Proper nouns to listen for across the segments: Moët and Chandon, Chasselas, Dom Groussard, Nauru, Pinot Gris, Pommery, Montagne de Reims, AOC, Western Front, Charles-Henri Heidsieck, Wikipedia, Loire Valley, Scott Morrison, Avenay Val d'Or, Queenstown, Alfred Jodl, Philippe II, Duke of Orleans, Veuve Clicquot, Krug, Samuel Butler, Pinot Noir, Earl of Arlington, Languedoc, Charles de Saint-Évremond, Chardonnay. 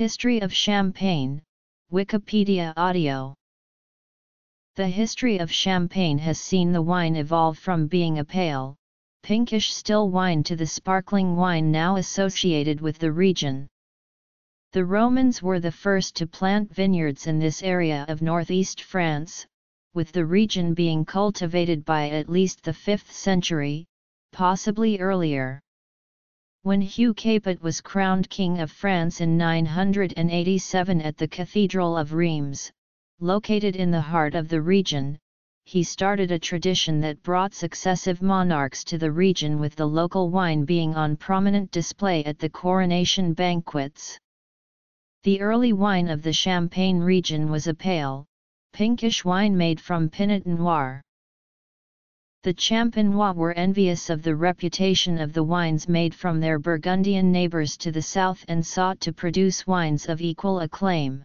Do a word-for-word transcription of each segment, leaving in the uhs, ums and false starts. History of Champagne, Wikipedia Audio. The history of Champagne has seen the wine evolve from being a pale, pinkish still wine to the sparkling wine now associated with the region. The Romans were the first to plant vineyards in this area of northeast France, with the region being cultivated by at least the fifth century, possibly earlier. When Hugh Capet was crowned King of France in nine hundred eighty-seven at the Cathedral of Reims, located in the heart of the region, he started a tradition that brought successive monarchs to the region, with the local wine being on prominent display at the coronation banquets. The early wine of the Champagne region was a pale, pinkish wine made from Pinot Noir. The Champenois were envious of the reputation of the wines made from their Burgundian neighbors to the south and sought to produce wines of equal acclaim.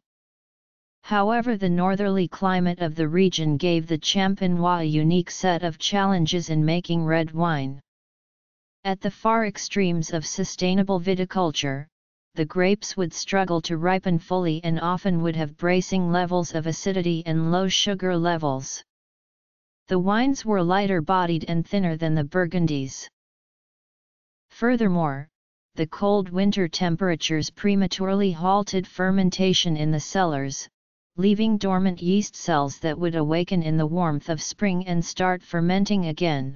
However, the northerly climate of the region gave the Champenois a unique set of challenges in making red wine. At the far extremes of sustainable viticulture, the grapes would struggle to ripen fully and often would have bracing levels of acidity and low sugar levels. The wines were lighter-bodied and thinner than the Burgundies. Furthermore, the cold winter temperatures prematurely halted fermentation in the cellars, leaving dormant yeast cells that would awaken in the warmth of spring and start fermenting again.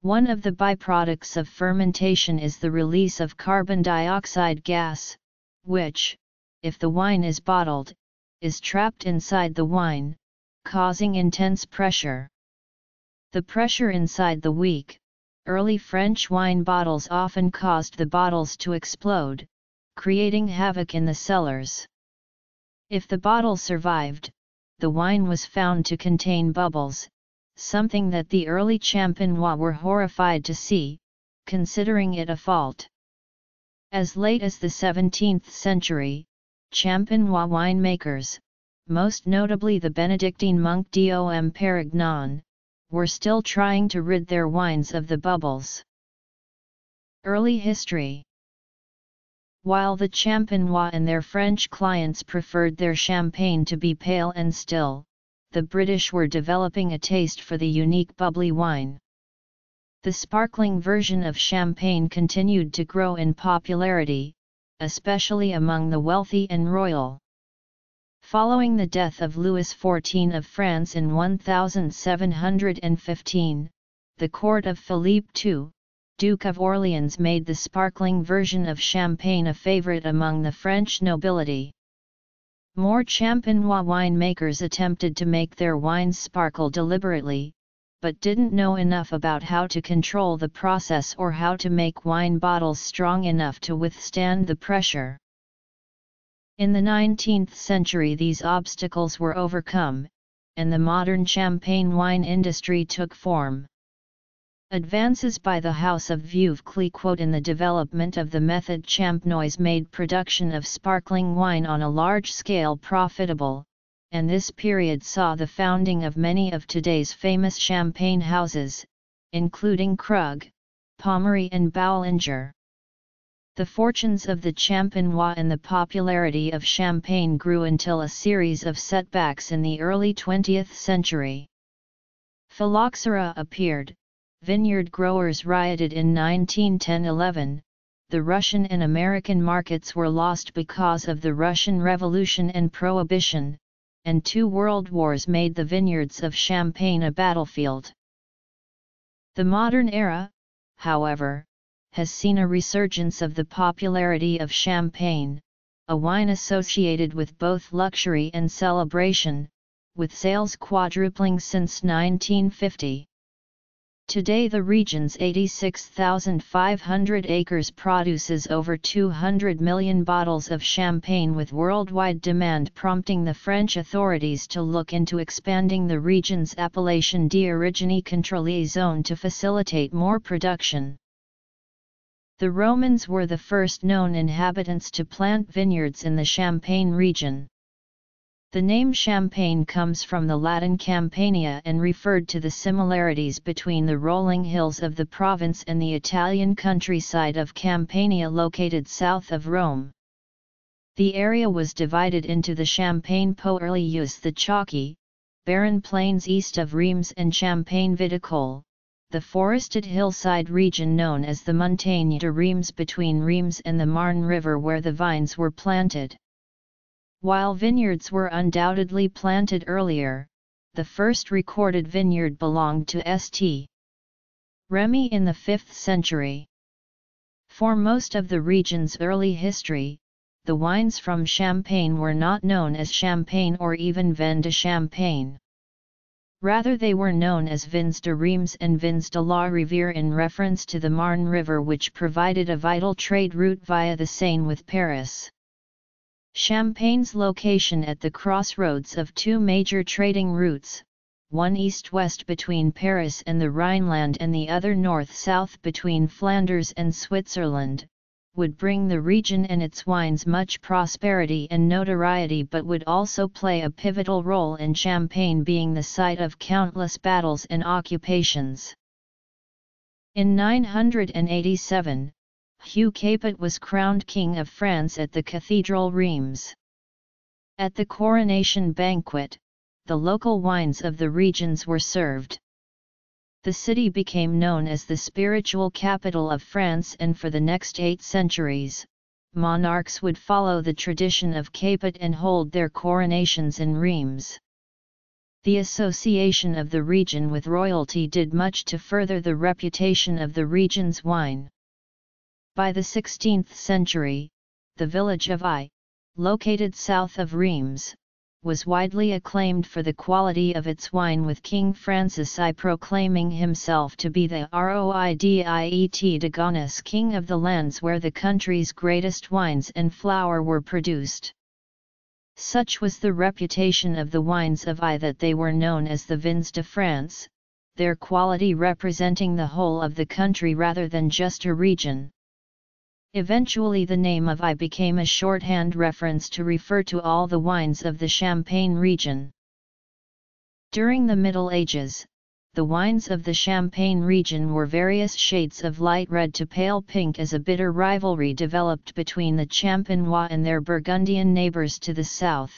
One of the byproducts of fermentation is the release of carbon dioxide gas, which, if the wine is bottled, is trapped inside the wine, causing intense pressure. The pressure inside the weak, early French wine bottles often caused the bottles to explode, creating havoc in the cellars. If the bottle survived, the wine was found to contain bubbles, something that the early Champenois were horrified to see, considering it a fault. As late as the seventeenth century, Champenois winemakers, most notably the Benedictine monk Dom Pérignon, were still trying to rid their wines of the bubbles. Early history. While the Champenois and their French clients preferred their champagne to be pale and still, the British were developing a taste for the unique bubbly wine. The sparkling version of champagne continued to grow in popularity, especially among the wealthy and royal. Following the death of Louis the fourteenth of France in one thousand seven hundred fifteen, the court of Philippe the second, Duke of Orleans, made the sparkling version of champagne a favorite among the French nobility. More Champenois winemakers attempted to make their wines sparkle deliberately, but didn't know enough about how to control the process or how to make wine bottles strong enough to withstand the pressure. In the nineteenth century, these obstacles were overcome, and the modern Champagne wine industry took form. Advances by the House of Veuve Clicquot in the development of the method champenoise made production of sparkling wine on a large scale profitable, and this period saw the founding of many of today's famous champagne houses, including Krug, Pommery and Bollinger. The fortunes of the Champenois and the popularity of champagne grew until a series of setbacks in the early twentieth century. Phylloxera appeared, vineyard growers rioted in nineteen ten eleven, the Russian and American markets were lost because of the Russian Revolution and Prohibition, and two world wars made the vineyards of Champagne a battlefield. The modern era, however, has seen a resurgence of the popularity of champagne, a wine associated with both luxury and celebration, with sales quadrupling since nineteen fifty. Today the region's eighty-six thousand five hundred acres produces over two hundred million bottles of champagne, with worldwide demand prompting the French authorities to look into expanding the region's Appellation d'Origine Contrôlée zone to facilitate more production. The Romans were the first known inhabitants to plant vineyards in the Champagne region. The name Champagne comes from the Latin Campania and referred to the similarities between the rolling hills of the province and the Italian countryside of Campania located south of Rome. The area was divided into the Champagne pour early use, the chalky, barren plains east of Reims, and Champagne viticole, the forested hillside region known as the Montagne de Reims between Reims and the Marne River, where the vines were planted. While vineyards were undoubtedly planted earlier, the first recorded vineyard belonged to Saint Remi in the fifth century. For most of the region's early history, the wines from Champagne were not known as Champagne or even Vin de Champagne. Rather, they were known as Vins de Reims and Vins de la Rivière in reference to the Marne River, which provided a vital trade route via the Seine with Paris. Champagne's location at the crossroads of two major trading routes, one east-west between Paris and the Rhineland and the other north-south between Flanders and Switzerland, would bring the region and its wines much prosperity and notoriety, but would also play a pivotal role in Champagne being the site of countless battles and occupations. In nine hundred eighty-seven, Hugh Capet was crowned King of France at the Cathedral Reims. At the coronation banquet, the local wines of the regions were served. The city became known as the spiritual capital of France, and for the next eight centuries, monarchs would follow the tradition of Capet and hold their coronations in Reims. The association of the region with royalty did much to further the reputation of the region's wine. By the sixteenth century, the village of Aix, located south of Reims, was widely acclaimed for the quality of its wine, with King Francis the First proclaiming himself to be the Roidet de Gonesse, king of the lands where the country's greatest wines and flour were produced. Such was the reputation of the wines of Aix that they were known as the Vins de France, their quality representing the whole of the country rather than just a region. Eventually the name of Aix became a shorthand reference to refer to all the wines of the Champagne region. During the Middle Ages, the wines of the Champagne region were various shades of light red to pale pink, as a bitter rivalry developed between the Champenois and their Burgundian neighbors to the south.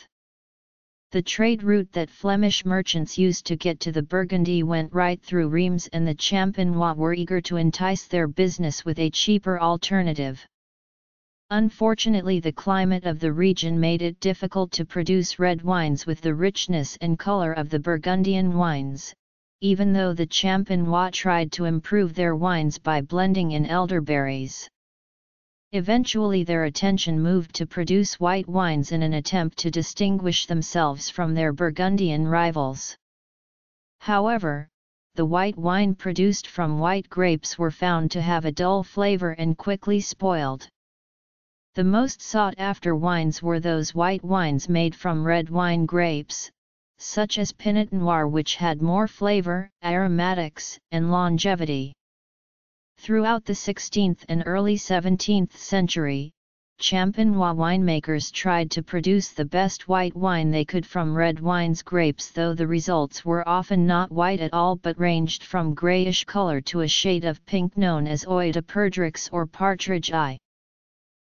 The trade route that Flemish merchants used to get to the Burgundy went right through Reims, and the Champenois were eager to entice their business with a cheaper alternative. Unfortunately, the climate of the region made it difficult to produce red wines with the richness and color of the Burgundian wines, even though the Champenois tried to improve their wines by blending in elderberries. Eventually their attention moved to produce white wines in an attempt to distinguish themselves from their Burgundian rivals. However, the white wine produced from white grapes were found to have a dull flavor and quickly spoiled. The most sought-after wines were those white wines made from red wine grapes, such as Pinot Noir, which had more flavor, aromatics, and longevity. Throughout the sixteenth and early seventeenth century, Champenois winemakers tried to produce the best white wine they could from red wine's grapes, though the results were often not white at all but ranged from grayish color to a shade of pink known as Œil de Perdrix or partridge eye.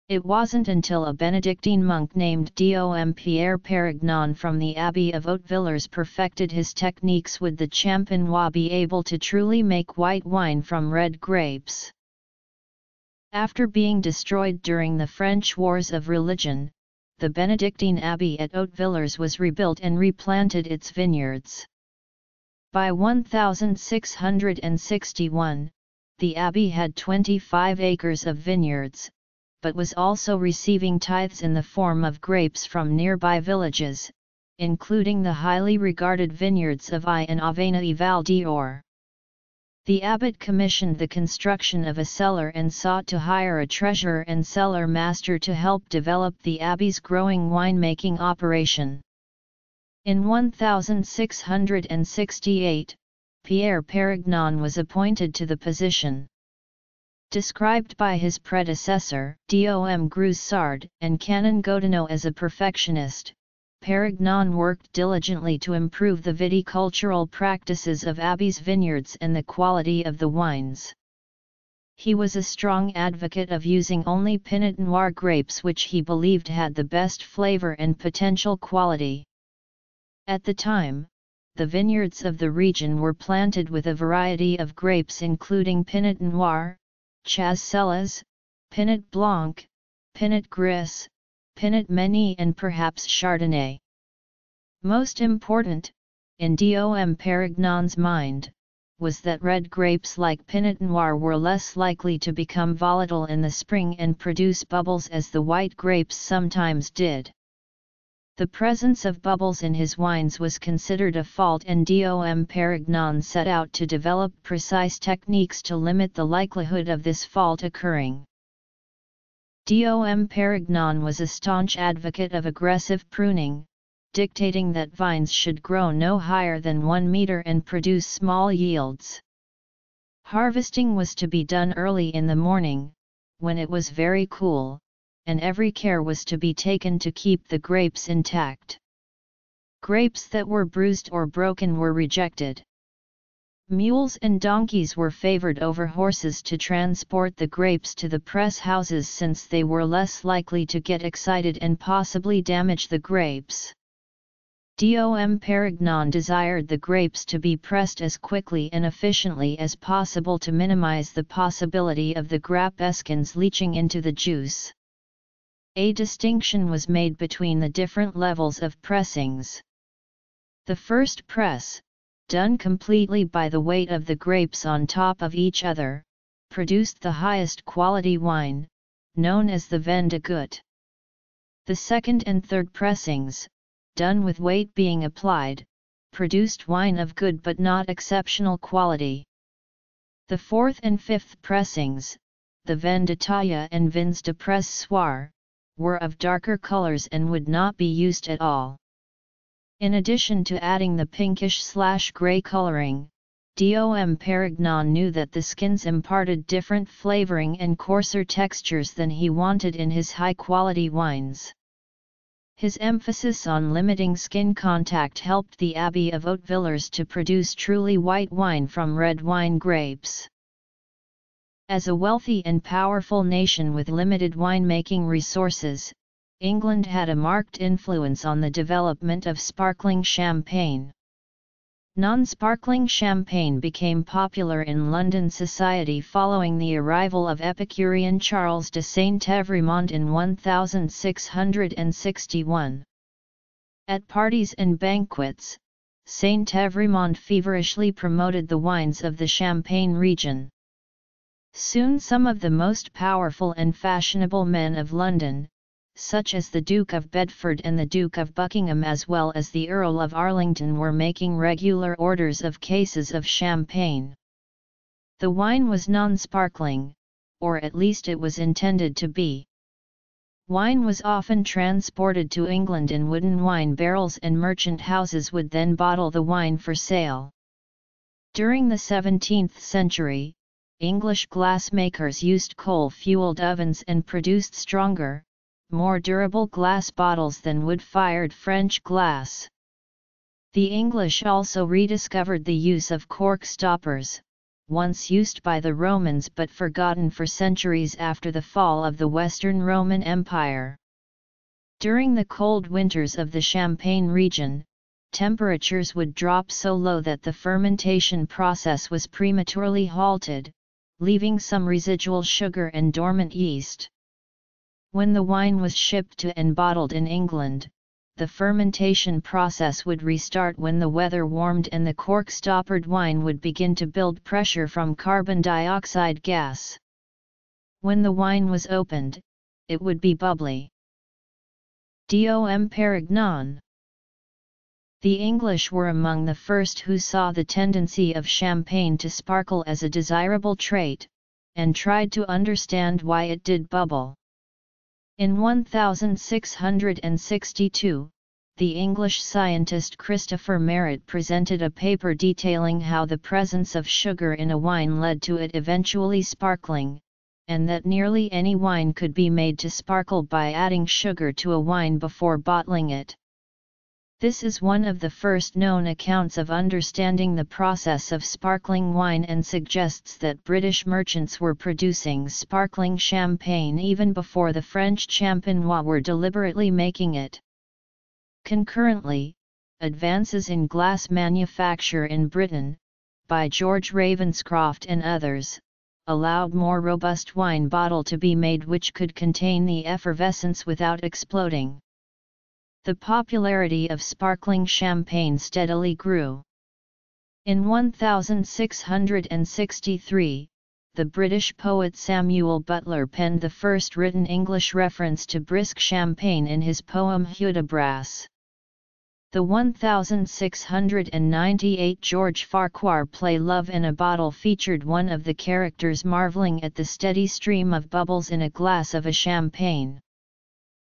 It wasn't until a Benedictine monk named Dom Pérignon from the Abbey of Hautvillers perfected his techniques would the Champenois be able to truly make white wine from red grapes. After being destroyed during the French Wars of Religion, the Benedictine Abbey at Hautvillers was rebuilt and replanted its vineyards. By one thousand six hundred sixty-one, the abbey had twenty-five acres of vineyards, but was also receiving tithes in the form of grapes from nearby villages, including the highly regarded vineyards of Aix and Avenay Val d'Or. The abbot commissioned the construction of a cellar and sought to hire a treasurer and cellar master to help develop the abbey's growing winemaking operation. In one thousand six hundred sixty-eight, Pierre Pérignon was appointed to the position. Described by his predecessor, Dom Groussard, and Canon Godineau as a perfectionist, Pérignon worked diligently to improve the viticultural practices of Abbey's vineyards and the quality of the wines. he was a strong advocate of using only Pinot Noir grapes, which he believed had the best flavor and potential quality. At the time, the vineyards of the region were planted with a variety of grapes including Pinot Noir, Chasselas, Pinot Blanc, Pinot Gris, Pinot Meunier and perhaps Chardonnay. Most important, in Dom Pérignon's mind, was that red grapes like Pinot Noir were less likely to become volatile in the spring and produce bubbles as the white grapes sometimes did. The presence of bubbles in his wines was considered a fault, and Dom Pérignon set out to develop precise techniques to limit the likelihood of this fault occurring. Dom Pérignon was a staunch advocate of aggressive pruning, dictating that vines should grow no higher than one meter and produce small yields. Harvesting was to be done early in the morning, when it was very cool, and every care was to be taken to keep the grapes intact. Grapes that were bruised or broken were rejected. Mules and donkeys were favored over horses to transport the grapes to the press houses, since they were less likely to get excited and possibly damage the grapes. Dom Pérignon desired the grapes to be pressed as quickly and efficiently as possible to minimize the possibility of the grape escins leaching into the juice. A distinction was made between the different levels of pressings. The first press, done completely by the weight of the grapes on top of each other, produced the highest quality wine, known as the vin de goût. The second and third pressings, done with weight being applied, produced wine of good but not exceptional quality. The fourth and fifth pressings, the vin de taille and vins de pressoir, were of darker colors and would not be used at all. In addition to adding the pinkish-slash-gray coloring, Dom Pérignon knew that the skins imparted different flavoring and coarser textures than he wanted in his high-quality wines. His emphasis on limiting skin contact helped the Abbey of Hautvillers to produce truly white wine from red wine grapes. As a wealthy and powerful nation with limited winemaking resources, England had a marked influence on the development of sparkling champagne. Non-sparkling champagne became popular in London society following the arrival of Epicurean Charles de Saint-Évremond in one thousand six hundred sixty-one. At parties and banquets, Saint-Évremond feverishly promoted the wines of the Champagne region. Soon some of the most powerful and fashionable men of London, such as the Duke of Bedford and the Duke of Buckingham as well as the Earl of Arlington, were making regular orders of cases of champagne. The wine was non-sparkling, or at least it was intended to be. Wine was often transported to England in wooden wine barrels, and merchant houses would then bottle the wine for sale. During the seventeenth century, English glassmakers used coal-fueled ovens and produced stronger, more durable glass bottles than wood-fired French glass. The English also rediscovered the use of cork stoppers, once used by the Romans but forgotten for centuries after the fall of the Western Roman Empire. During the cold winters of the Champagne region, temperatures would drop so low that the fermentation process was prematurely halted, leaving some residual sugar and dormant yeast. When the wine was shipped to and bottled in England, the fermentation process would restart when the weather warmed, and the cork-stoppered wine would begin to build pressure from carbon dioxide gas. When the wine was opened, it would be bubbly. Dom Pérignon. The English were among the first who saw the tendency of champagne to sparkle as a desirable trait, and tried to understand why it did bubble. In one thousand six hundred sixty-two, the English scientist Christopher Merritt presented a paper detailing how the presence of sugar in a wine led to it eventually sparkling, and that nearly any wine could be made to sparkle by adding sugar to a wine before bottling it. This is one of the first known accounts of understanding the process of sparkling wine and suggests that British merchants were producing sparkling champagne even before the French champenois were deliberately making it. Concurrently, advances in glass manufacture in Britain, by George Ravenscroft and others, allowed more robust wine bottle to be made which could contain the effervescence without exploding. The popularity of sparkling champagne steadily grew. In one thousand six hundred sixty-three, the British poet Samuel Butler penned the first written English reference to brisk champagne in his poem Hudibras. The one thousand six hundred ninety-eight George Farquhar play Love in a Bottle featured one of the characters marveling at the steady stream of bubbles in a glass of a champagne.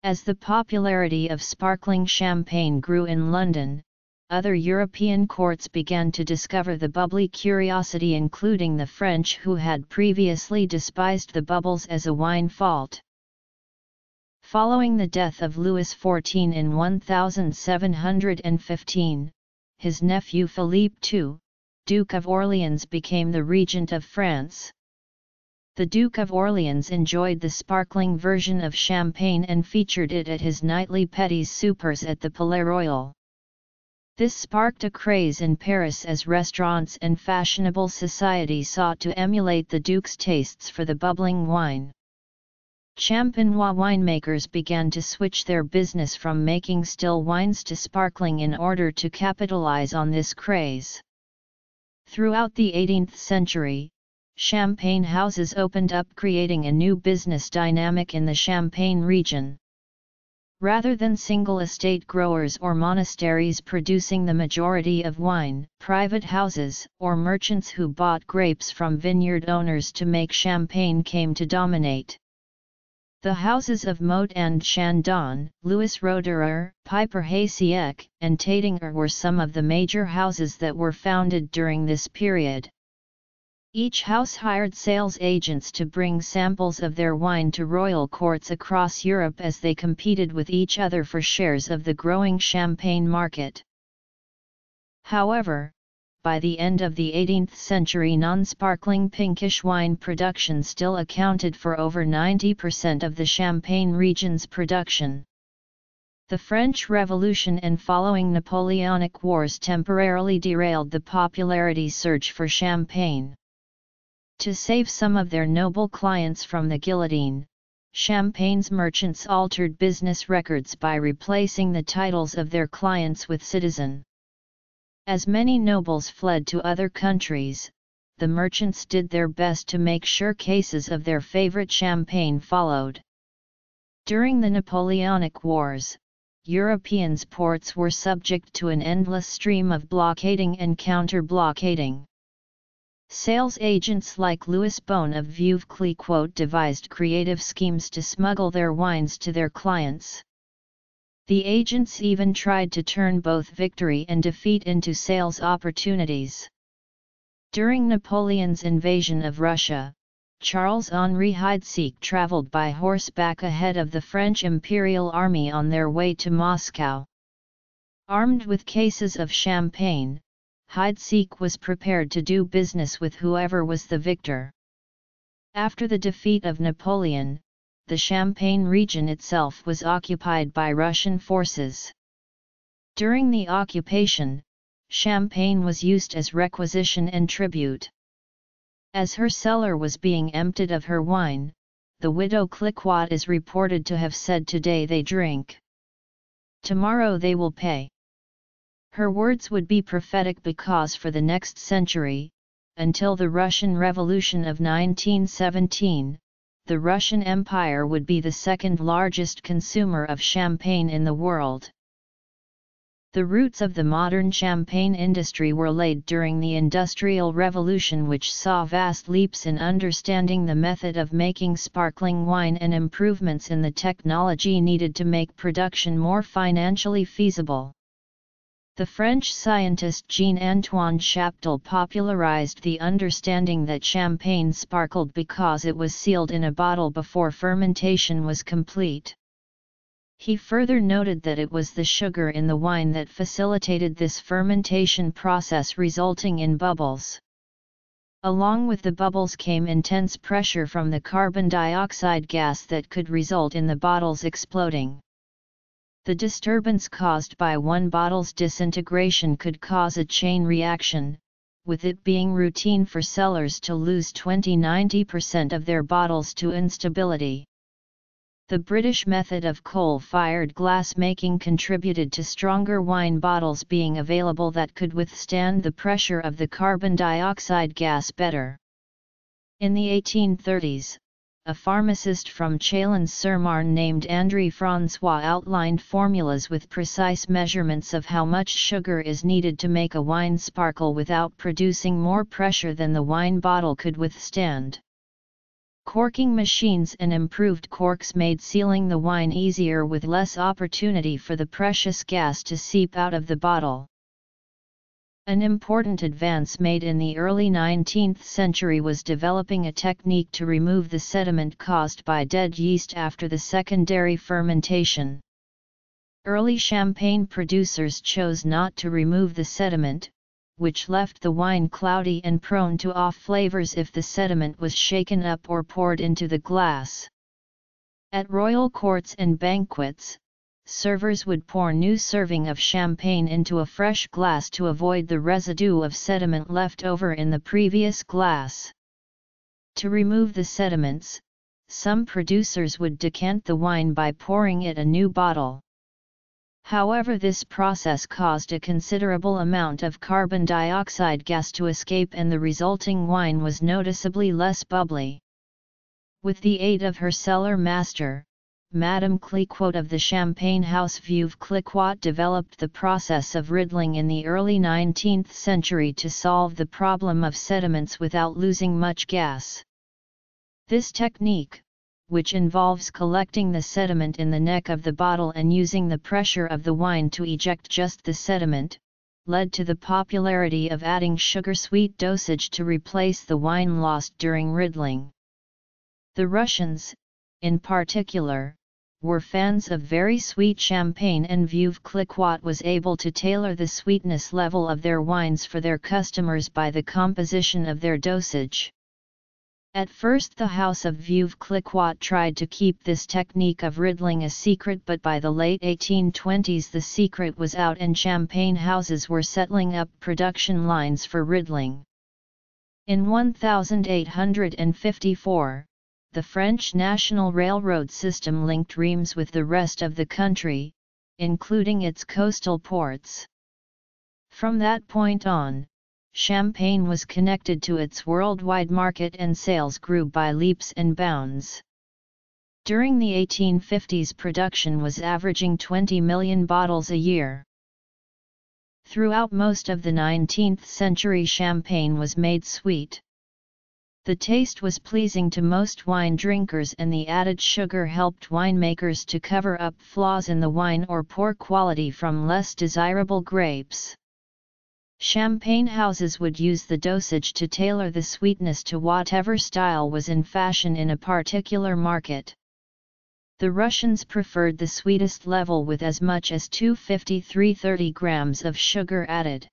As the popularity of sparkling champagne grew in London, other European courts began to discover the bubbly curiosity, including the French, who had previously despised the bubbles as a wine fault. Following the death of Louis the fourteenth in one thousand seven hundred fifteen, his nephew Philippe the second, Duke of Orleans, became the regent of France. The Duke of Orleans enjoyed the sparkling version of champagne and featured it at his nightly petits soupers at the Palais Royal. This sparked a craze in Paris as restaurants and fashionable society sought to emulate the Duke's tastes for the bubbling wine. Champenois winemakers began to switch their business from making still wines to sparkling in order to capitalize on this craze. Throughout the eighteenth century, champagne houses opened up, creating a new business dynamic in the Champagne region. Rather than single estate growers or monasteries producing the majority of wine, private houses or merchants who bought grapes from vineyard owners to make champagne came to dominate. The houses of Moët and Chandon, Louis Roederer, Piper Haysiec, and Tatinger were some of the major houses that were founded during this period. Each house hired sales agents to bring samples of their wine to royal courts across Europe as they competed with each other for shares of the growing champagne market. However, by the end of the eighteenth century, non-sparkling pinkish wine production still accounted for over ninety percent of the Champagne region's production. The French Revolution and following Napoleonic Wars temporarily derailed the popularity surge for champagne. To save some of their noble clients from the guillotine, Champagne's merchants altered business records by replacing the titles of their clients with citizen. As many nobles fled to other countries, the merchants did their best to make sure cases of their favorite champagne followed. During the Napoleonic Wars, Europeans' ports were subject to an endless stream of blockading and counter-blockading. Sales agents like Louis Bone of Veuve Clicquot devised creative schemes to smuggle their wines to their clients. The agents even tried to turn both victory and defeat into sales opportunities. During Napoleon's invasion of Russia, Charles-Henri Heidsieck traveled by horseback ahead of the French Imperial Army on their way to Moscow. Armed with cases of champagne, Heidsieck was prepared to do business with whoever was the victor. After the defeat of Napoleon, the Champagne region itself was occupied by Russian forces. During the occupation, champagne was used as requisition and tribute. As her cellar was being emptied of her wine, the widow Clicquot is reported to have said, "Today they drink. Tomorrow they will pay." Her words would be prophetic because for the next century, until the Russian Revolution of nineteen seventeen, the Russian Empire would be the second largest consumer of champagne in the world. The roots of the modern champagne industry were laid during the Industrial Revolution, which saw vast leaps in understanding the method of making sparkling wine and improvements in the technology needed to make production more financially feasible. The French scientist Jean-Antoine Chaptal popularized the understanding that champagne sparkled because it was sealed in a bottle before fermentation was complete. He further noted that it was the sugar in the wine that facilitated this fermentation process, resulting in bubbles. Along with the bubbles came intense pressure from the carbon dioxide gas that could result in the bottles exploding. The disturbance caused by one bottle's disintegration could cause a chain reaction, with it being routine for cellars to lose twenty to ninety percent of their bottles to instability. The British method of coal-fired glass making contributed to stronger wine bottles being available that could withstand the pressure of the carbon dioxide gas better. In the eighteen thirties, a pharmacist from Chalon-sur-Marne named André François outlined formulas with precise measurements of how much sugar is needed to make a wine sparkle without producing more pressure than the wine bottle could withstand. Corking machines and improved corks made sealing the wine easier, with less opportunity for the precious gas to seep out of the bottle. An important advance made in the early nineteenth century was developing a technique to remove the sediment caused by dead yeast after the secondary fermentation. Early champagne producers chose not to remove the sediment, which left the wine cloudy and prone to off flavors if the sediment was shaken up or poured into the glass. At royal courts and banquets, servers would pour new serving of champagne into a fresh glass to avoid the residue of sediment left over in the previous glass. To remove the sediments, some producers would decant the wine by pouring it a new bottle. However, this process caused a considerable amount of carbon dioxide gas to escape, and the resulting wine was noticeably less bubbly. With the aid of her cellar master, Madame Clicquot of the champagne house Veuve Clicquot developed the process of riddling in the early nineteenth century to solve the problem of sediments without losing much gas. This technique, which involves collecting the sediment in the neck of the bottle and using the pressure of the wine to eject just the sediment, led to the popularity of adding sugar-sweet dosage to replace the wine lost during riddling. The Russians, in particular, were fans of very sweet champagne, and Veuve Clicquot was able to tailor the sweetness level of their wines for their customers by the composition of their dosage. At first the house of Veuve Clicquot tried to keep this technique of riddling a secret, but by the late eighteen twenties the secret was out and champagne houses were settling up production lines for riddling. In eighteen fifty-four, the French National Railroad system linked Reims with the rest of the country, including its coastal ports. From that point on, champagne was connected to its worldwide market, and sales grew by leaps and bounds. During the eighteen fifties, production was averaging twenty million bottles a year. Throughout most of the nineteenth century, champagne was made sweet. The taste was pleasing to most wine drinkers, and the added sugar helped winemakers to cover up flaws in the wine or poor quality from less desirable grapes. Champagne houses would use the dosage to tailor the sweetness to whatever style was in fashion in a particular market. The Russians preferred the sweetest level with as much as two hundred fifty to three hundred thirty grams of sugar added.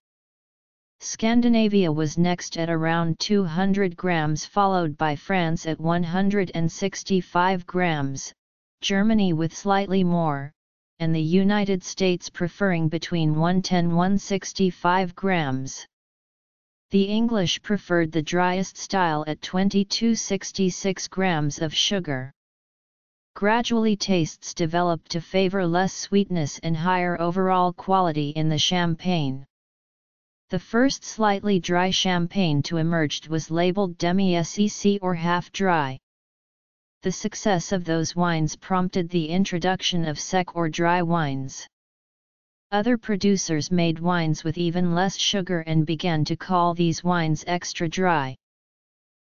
Scandinavia was next at around two hundred grams, followed by France at one hundred sixty-five grams, Germany with slightly more, and the United States preferring between one hundred ten to one hundred sixty-five grams. The English preferred the driest style at twenty to sixty-six grams of sugar. Gradually, tastes developed to favor less sweetness and higher overall quality in the champagne. The first slightly dry champagne to emerge was labeled demi-sec or half-dry. The success of those wines prompted the introduction of sec or dry wines. Other producers made wines with even less sugar and began to call these wines extra dry.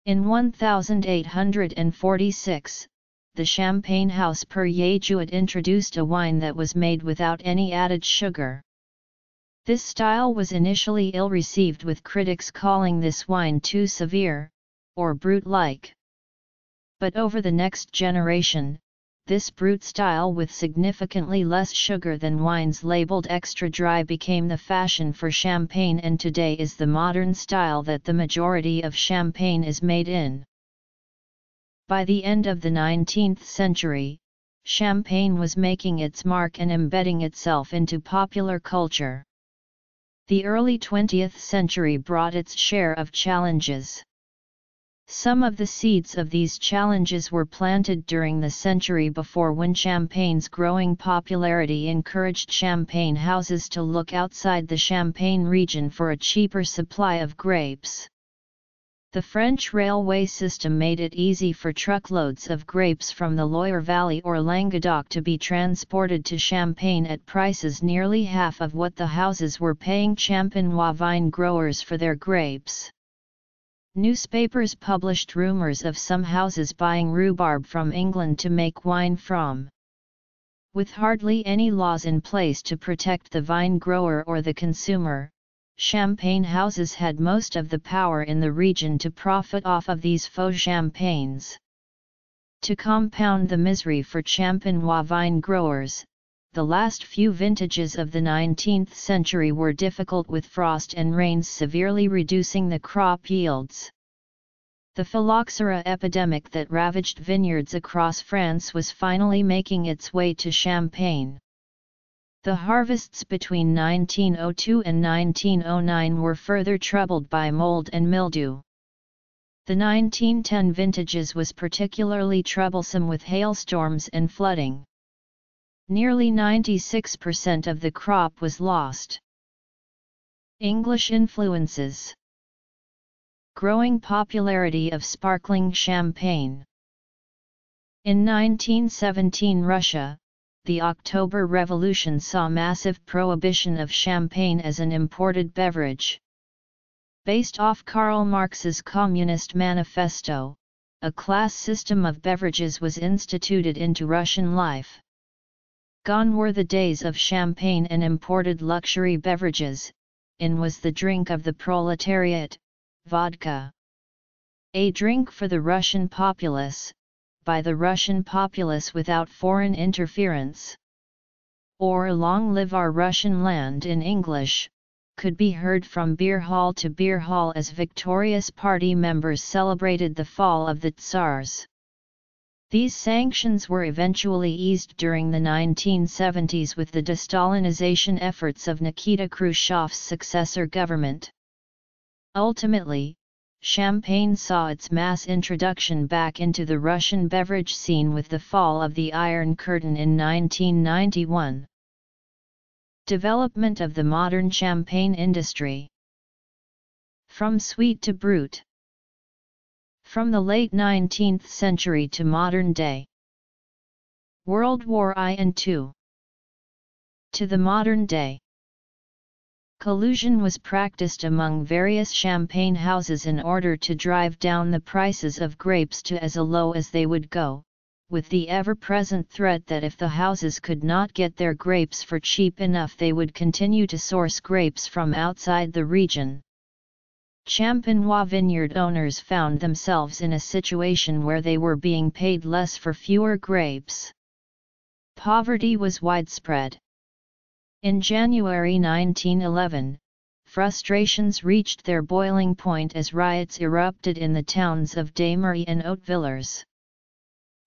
In eighteen forty-six, the champagne house Perrier Jouët introduced a wine that was made without any added sugar. This style was initially ill-received, with critics calling this wine too severe, or brute-like. But over the next generation, this brut style with significantly less sugar than wines labeled extra dry became the fashion for champagne, and today is the modern style that the majority of champagne is made in. By the end of the nineteenth century, champagne was making its mark and embedding itself into popular culture. The early twentieth century brought its share of challenges. Some of the seeds of these challenges were planted during the century before, when champagne's growing popularity encouraged champagne houses to look outside the Champagne region for a cheaper supply of grapes. The French railway system made it easy for truckloads of grapes from the Loire Valley or Languedoc to be transported to Champagne at prices nearly half of what the houses were paying Champenois vine growers for their grapes. Newspapers published rumors of some houses buying rhubarb from England to make wine from. With hardly any laws in place to protect the vine grower or the consumer, champagne houses had most of the power in the region to profit off of these faux champagnes. To compound the misery for Champenois vine growers, the last few vintages of the nineteenth century were difficult, with frost and rains severely reducing the crop yields. The phylloxera epidemic that ravaged vineyards across France was finally making its way to Champagne. The harvests between nineteen oh two and nineteen oh nine were further troubled by mold and mildew. The nineteen ten vintages was particularly troublesome with hailstorms and flooding. Nearly ninety-six percent of the crop was lost. English influences. Growing popularity of sparkling champagne. In nineteen seventeen Russia, the October Revolution saw massive prohibition of champagne as an imported beverage. Based off Karl Marx's Communist Manifesto, a class system of beverages was instituted into Russian life. Gone were the days of champagne and imported luxury beverages, in was the drink of the proletariat, vodka. A drink for the Russian populace, by the Russian populace without foreign interference. Or long live our Russian land in English, could be heard from beer hall to beer hall as victorious party members celebrated the fall of the Tsars. These sanctions were eventually eased during the nineteen seventies with the de-Stalinization efforts of Nikita Khrushchev's successor government. Ultimately, champagne saw its mass introduction back into the Russian beverage scene with the fall of the Iron Curtain in nineteen ninety-one. Development of the modern champagne industry. From sweet to brut. From the late nineteenth century to modern day. World War the Second to the modern day. Collusion was practiced among various champagne houses in order to drive down the prices of grapes to as low as they would go, with the ever-present threat that if the houses could not get their grapes for cheap enough, they would continue to source grapes from outside the region. Champenois vineyard owners found themselves in a situation where they were being paid less for fewer grapes. Poverty was widespread. In January nineteen eleven, frustrations reached their boiling point as riots erupted in the towns of Pommery and Hautvillers.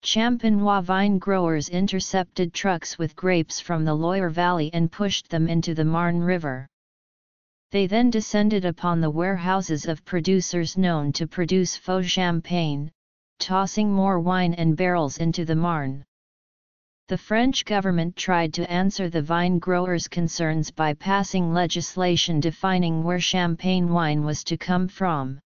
Champenois vine growers intercepted trucks with grapes from the Loire Valley and pushed them into the Marne River. They then descended upon the warehouses of producers known to produce faux champagne, tossing more wine and barrels into the Marne. The French government tried to answer the vine growers' concerns by passing legislation defining where champagne wine was to come from.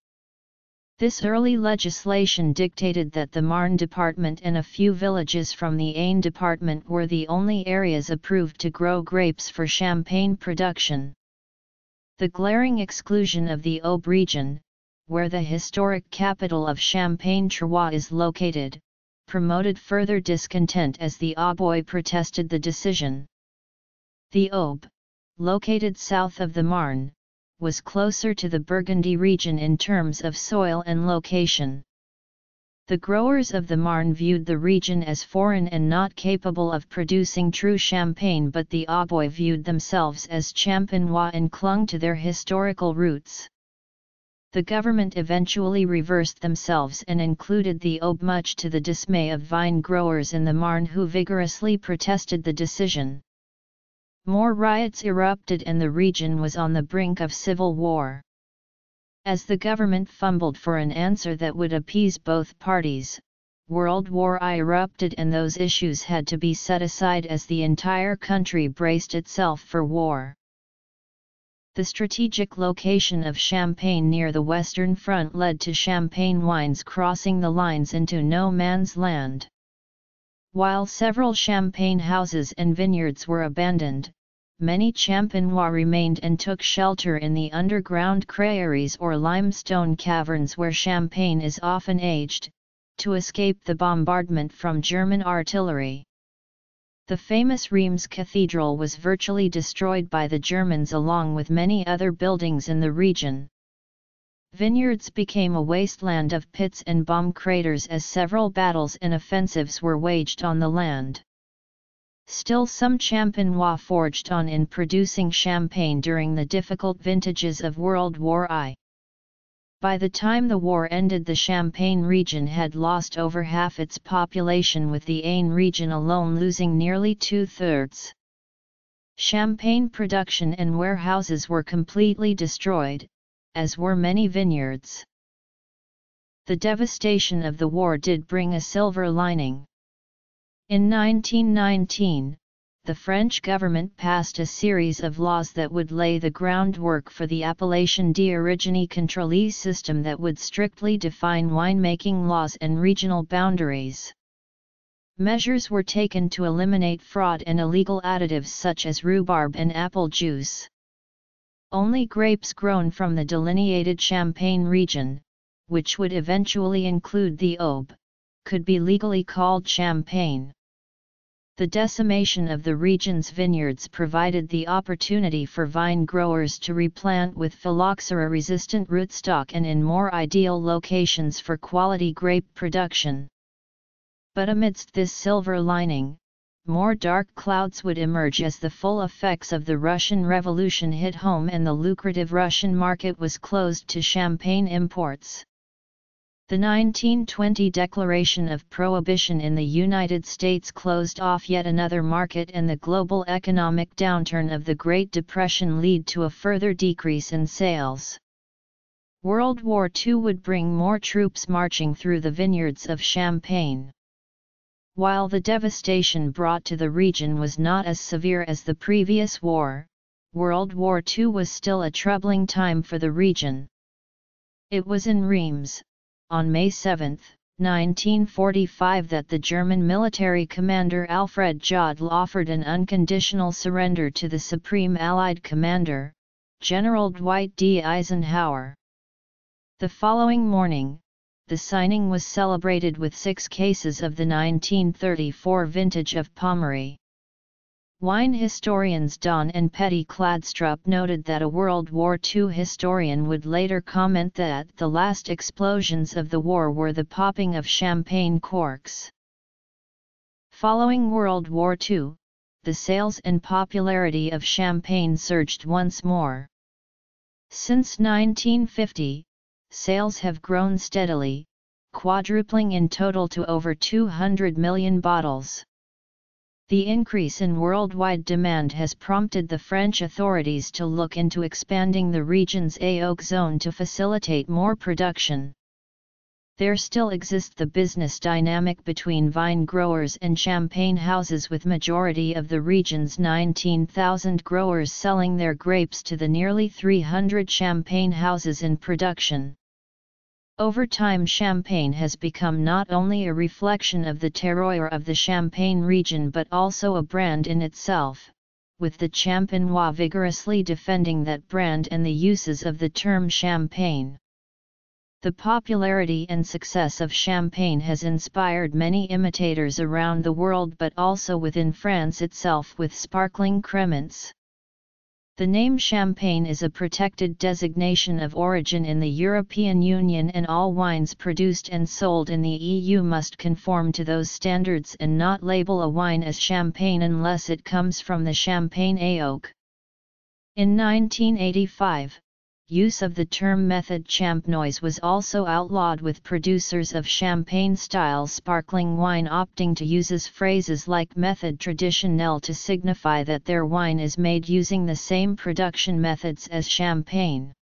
This early legislation dictated that the Marne department and a few villages from the Aisne department were the only areas approved to grow grapes for champagne production. The glaring exclusion of the Aube region, where the historic capital of Champagne-Charolais is located, promoted further discontent as the Aubois protested the decision. The Aube, located south of the Marne, was closer to the Burgundy region in terms of soil and location. the growers of the Marne viewed the region as foreign and not capable of producing true champagne, but the Aubois viewed themselves as Champenois and clung to their historical roots. The government eventually reversed themselves and included the Aube, much to the dismay of vine growers in the Marne, who vigorously protested the decision. More riots erupted and the region was on the brink of civil war. As the government fumbled for an answer that would appease both parties, World War One erupted and those issues had to be set aside as the entire country braced itself for war. The strategic location of Champagne near the Western Front led to Champagne wines crossing the lines into no man's land. While several Champagne houses and vineyards were abandoned, many Champenois remained and took shelter in the underground prairies or limestone caverns where champagne is often aged, to escape the bombardment from German artillery. The famous Reims Cathedral was virtually destroyed by the Germans, along with many other buildings in the region. Vineyards became a wasteland of pits and bomb craters as several battles and offensives were waged on the land. Still, some Champenois forged on in producing champagne during the difficult vintages of World War One. By the time the war ended, the Champagne region had lost over half its population, with the Aisne region alone losing nearly two-thirds. Champagne production and warehouses were completely destroyed, as were many vineyards. The devastation of the war did bring a silver lining. In nineteen nineteen, the French government passed a series of laws that would lay the groundwork for the Appellation d'Origine Contrôlée system that would strictly define winemaking laws and regional boundaries. Measures were taken to eliminate fraud and illegal additives such as rhubarb and apple juice. Only grapes grown from the delineated Champagne region, which would eventually include the Aube, could be legally called Champagne. The decimation of the region's vineyards provided the opportunity for vine growers to replant with phylloxera-resistant rootstock and in more ideal locations for quality grape production. But amidst this silver lining, more dark clouds would emerge as the full effects of the Russian Revolution hit home and the lucrative Russian market was closed to champagne imports. The nineteen twenty Declaration of Prohibition in the United States closed off yet another market, and the global economic downturn of the Great Depression led to a further decrease in sales. World War Two would bring more troops marching through the vineyards of Champagne. While the devastation brought to the region was not as severe as the previous war, World War Two was still a troubling time for the region. It was in Reims, on May seventh, nineteen forty-five, that the German military commander Alfred Jodl offered an unconditional surrender to the Supreme Allied Commander, General Dwight D. Eisenhower. The following morning, the signing was celebrated with six cases of the nineteen thirty-four vintage of Pommery. Wine historians Don and Petty Kladstrup noted that a World War Two historian would later comment that the last explosions of the war were the popping of champagne corks. Following World War Two, the sales and popularity of champagne surged once more. Since nineteen fifty, sales have grown steadily, quadrupling in total to over two hundred million bottles. The increase in worldwide demand has prompted the French authorities to look into expanding the region's AOC zone to facilitate more production. There still exists the business dynamic between vine growers and champagne houses, with majority of the region's nineteen thousand growers selling their grapes to the nearly three hundred champagne houses in production. Over time, champagne has become not only a reflection of the terroir of the Champagne region but also a brand in itself, with the Champenois vigorously defending that brand and the uses of the term champagne. The popularity and success of champagne has inspired many imitators around the world, but also within France itself with sparkling cremants. The name Champagne is a protected designation of origin in the European Union, and all wines produced and sold in the E U must conform to those standards and not label a wine as champagne unless it comes from the Champagne Aoc. In nineteen eighty-five, use of the term method champenoise was also outlawed, with producers of champagne-style sparkling wine opting to use phrases like method traditionnelle to signify that their wine is made using the same production methods as champagne.